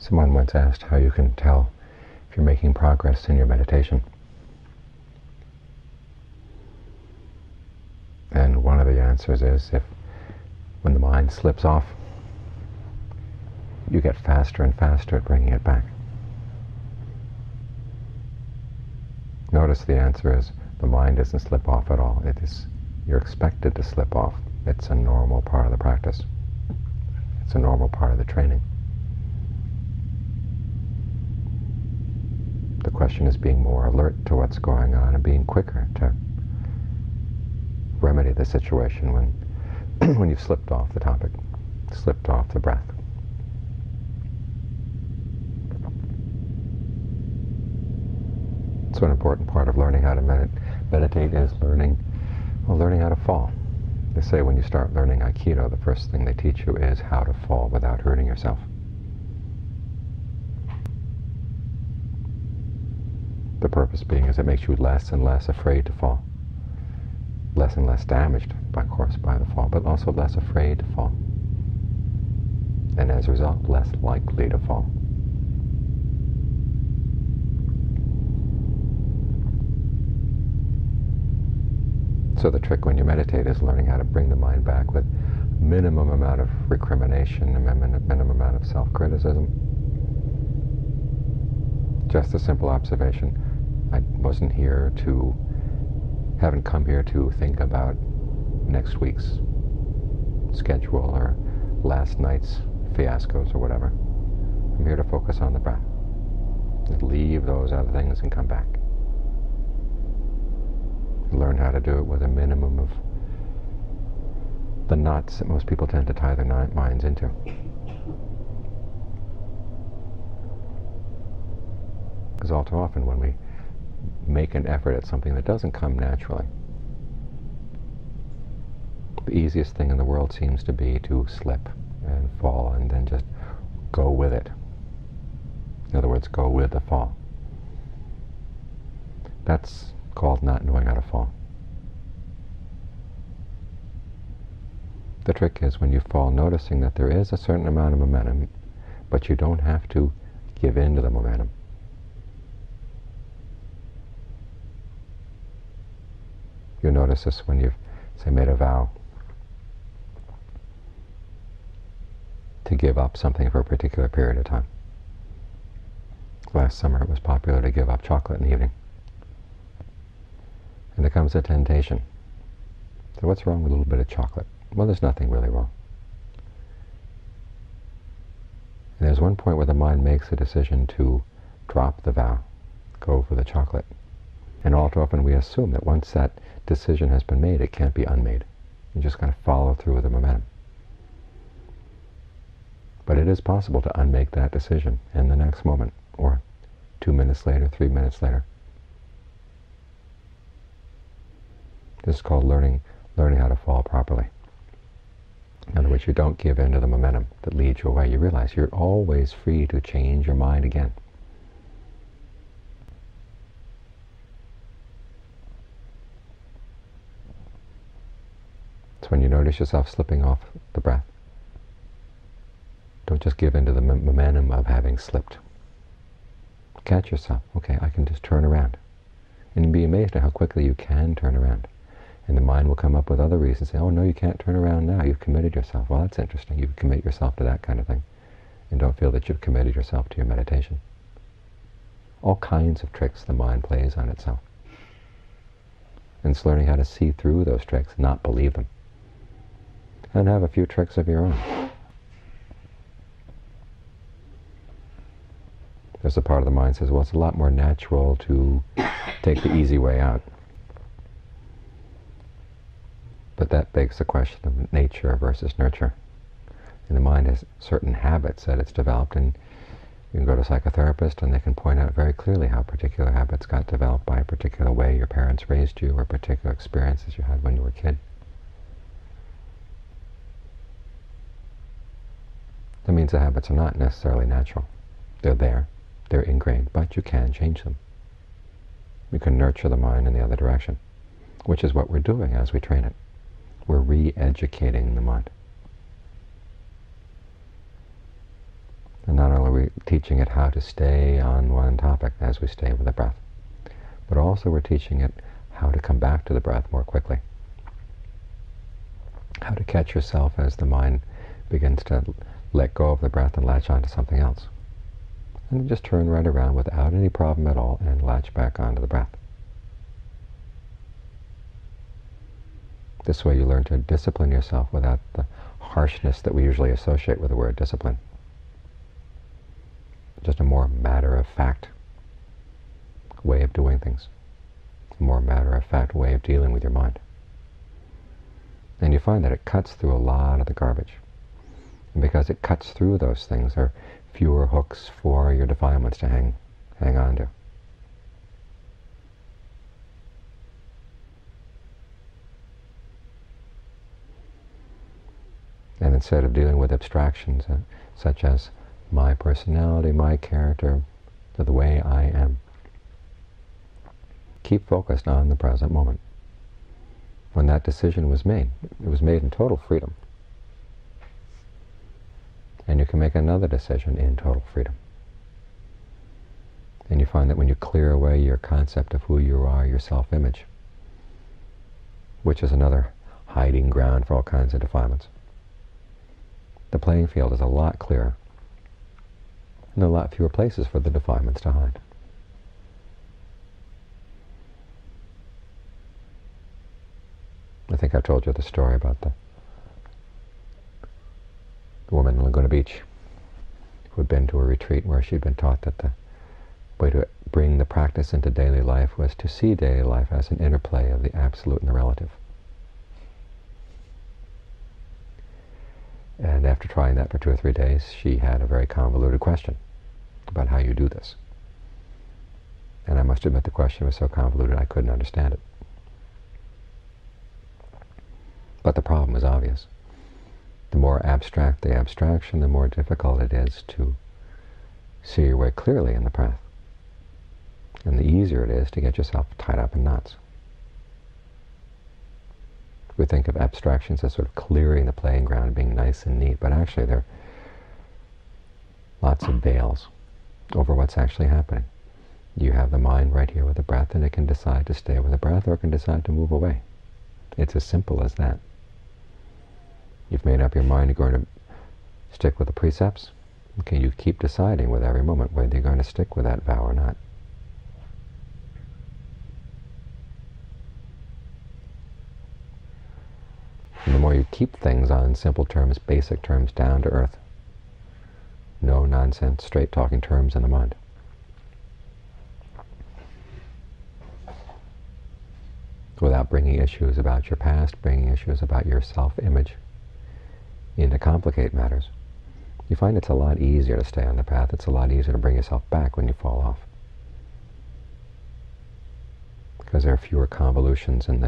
Someone once asked how you can tell if you're making progress in your meditation. And one of the answers is when the mind slips off, you get faster and faster at bringing it back. Notice the answer is the mind doesn't slip off at all. You're expected to slip off. It's a normal part of the practice. It's a normal part of the training. The question is being more alert to what's going on and being quicker to remedy the situation when you've slipped off the topic, slipped off the breath. So an important part of learning how to meditate is learning how to fall. They say when you start learning Aikido, the first thing they teach you is how to fall without hurting yourself. The purpose being is it makes you less and less afraid to fall, less and less damaged, of course, by the fall, but also less afraid to fall, and as a result, less likely to fall. So the trick when you meditate is learning how to bring the mind back with minimum amount of recrimination, minimum amount of self-criticism. Just a simple observation. Haven't come here to think about next week's schedule or last night's fiascos or whatever. I'm here to focus on the breath. Leave those other things and come back. Learn how to do it with a minimum of the knots that most people tend to tie their minds into. Because all too often when we make an effort at something that doesn't come naturally, the easiest thing in the world seems to be to slip and fall and then just go with it. In other words, go with the fall. That's called not knowing how to fall. The trick is when you fall, noticing that there is a certain amount of momentum, but you don't have to give in to the momentum. You notice this when you've, say, made a vow to give up something for a particular period of time. Last summer it was popular to give up chocolate in the evening. And there comes a temptation. So what's wrong with a little bit of chocolate? Well, there's nothing really wrong. And there's one point where the mind makes a decision to drop the vow, go for the chocolate. And all too often we assume that once that decision has been made, it can't be unmade. You just kind of follow through with the momentum. But it is possible to unmake that decision in the next moment, or 2 minutes later, 3 minutes later. This is called learning how to fall properly. In other words, you don't give in to the momentum that leads you away. You realize you're always free to change your mind again. So when you notice yourself slipping off the breath, don't just give in to the momentum of having slipped. Catch yourself. Okay, I can just turn around. And be amazed at how quickly you can turn around. And the mind will come up with other reasons. Say, oh, no, you can't turn around now. You've committed yourself. Well, that's interesting. You commit yourself to that kind of thing. And don't feel that you've committed yourself to your meditation. All kinds of tricks the mind plays on itself. And it's learning how to see through those tricks, not believe them. And have a few tricks of your own. There's a part of the mind that says, well, it's a lot more natural to take the easy way out. But that begs the question of nature versus nurture. And the mind has certain habits that it's developed, and you can go to a psychotherapist and they can point out very clearly how particular habits got developed by a particular way your parents raised you or particular experiences you had when you were a kid. That means the habits are not necessarily natural. They're there, they're ingrained, but you can change them. You can nurture the mind in the other direction, which is what we're doing as we train it. We're re-educating the mind. And not only are we teaching it how to stay on one topic as we stay with the breath, but also we're teaching it how to come back to the breath more quickly, how to catch yourself as the mind begins to let go of the breath and latch onto something else. And just turn right around without any problem at all and latch back onto the breath. This way you learn to discipline yourself without the harshness that we usually associate with the word discipline. Just a more matter-of-fact way of doing things, a more matter-of-fact way of dealing with your mind. And you find that it cuts through a lot of the garbage. And because it cuts through those things, there are fewer hooks for your defilements to hang on to. And instead of dealing with abstractions such as my personality, my character, to the way I am, keep focused on the present moment. When that decision was made, it was made in total freedom. And you can make another decision in total freedom. And you find that when you clear away your concept of who you are, your self-image, which is another hiding ground for all kinds of defilements, the playing field is a lot clearer and a lot fewer places for the defilements to hide. I think I've told you the story about the woman in Laguna Beach who had been to a retreat where she'd been taught that the way to bring the practice into daily life was to see daily life as an interplay of the absolute and the relative. And after trying that for 2 or 3 days, she had a very convoluted question about how you do this. And I must admit the question was so convoluted I couldn't understand it. But the problem was obvious. The more abstract the abstraction, the more difficult it is to see your way clearly in the path. And the easier it is to get yourself tied up in knots. We think of abstractions as sort of clearing the playing ground, being nice and neat, but actually there are lots of veils over what's actually happening. You have the mind right here with the breath, and it can decide to stay with the breath, or it can decide to move away. It's as simple as that. You've made up your mind you're going to stick with the precepts. Okay, you keep deciding with every moment whether you're going to stick with that vow or not. And the more you keep things on simple terms, basic terms, down to earth, no nonsense, straight talking terms in the mind, without bringing issues about your past, bringing issues about your self-image into complicate matters, you find it's a lot easier to stay on the path. It's a lot easier to bring yourself back when you fall off, because there are fewer convolutions in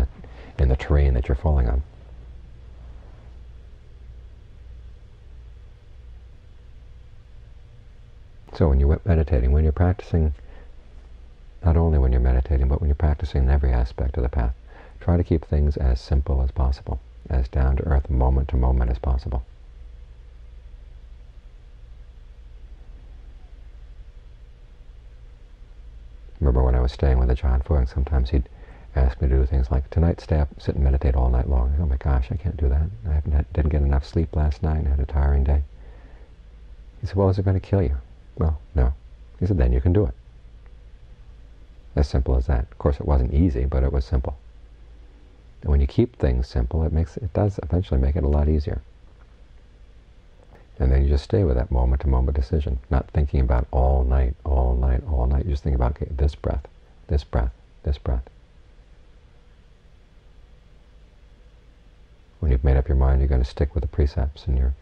the terrain that you're falling on. So when you're meditating, when you're practicing, not only when you're meditating, but when you're practicing in every aspect of the path, try to keep things as simple as possible, as down-to-earth, moment-to-moment as possible. Remember when I was staying with a John Fuang, sometimes he'd ask me to do things like, tonight stay up, sit and meditate all night long. Oh my gosh, I can't do that. I didn't get enough sleep last night and had a tiring day. He said, well, is it going to kill you? Well, no. He said, then you can do it. As simple as that. Of course, it wasn't easy, but it was simple. And when you keep things simple, it does eventually make it a lot easier. And then you just stay with that moment-to-moment decision, not thinking about all night, all night, all night. You just think about, okay, this breath, this breath, this breath. When you've made up your mind, you're going to stick with the precepts, and you're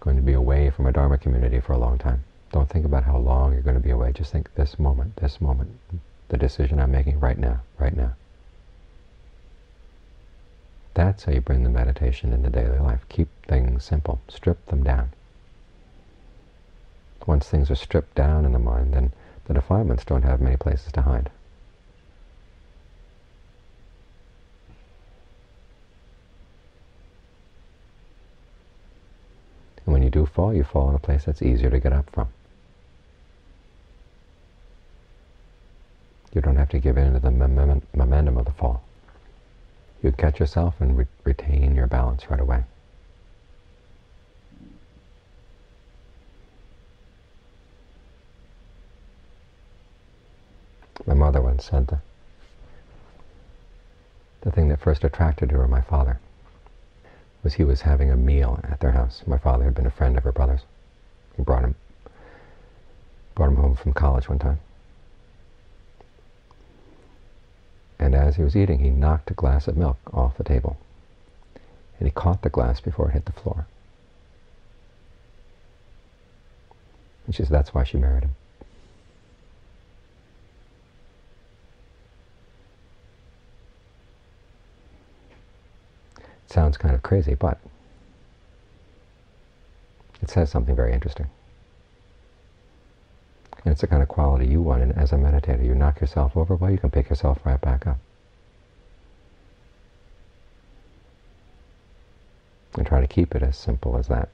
going to be away from a Dharma community for a long time. Don't think about how long you're going to be away. Just think this moment, the decision I'm making right now, right now. That's how you bring the meditation into daily life. Keep things simple. Strip them down. Once things are stripped down in the mind, then the defilements don't have many places to hide. And when you do fall, you fall in a place that's easier to get up from. have to give in to the momentum of the fall. You catch yourself and retain your balance right away. My mother once said the thing that first attracted her to my father was he was having a meal at their house. My father had been a friend of her brother's. He brought him home from college one time. And as he was eating, he knocked a glass of milk off the table. And he caught the glass before it hit the floor. And she said that's why she married him. It sounds kind of crazy, but it says something very interesting. And it's the kind of quality you want. And as a meditator, you knock yourself over, well, you can pick yourself right back up. And try to keep it as simple as that.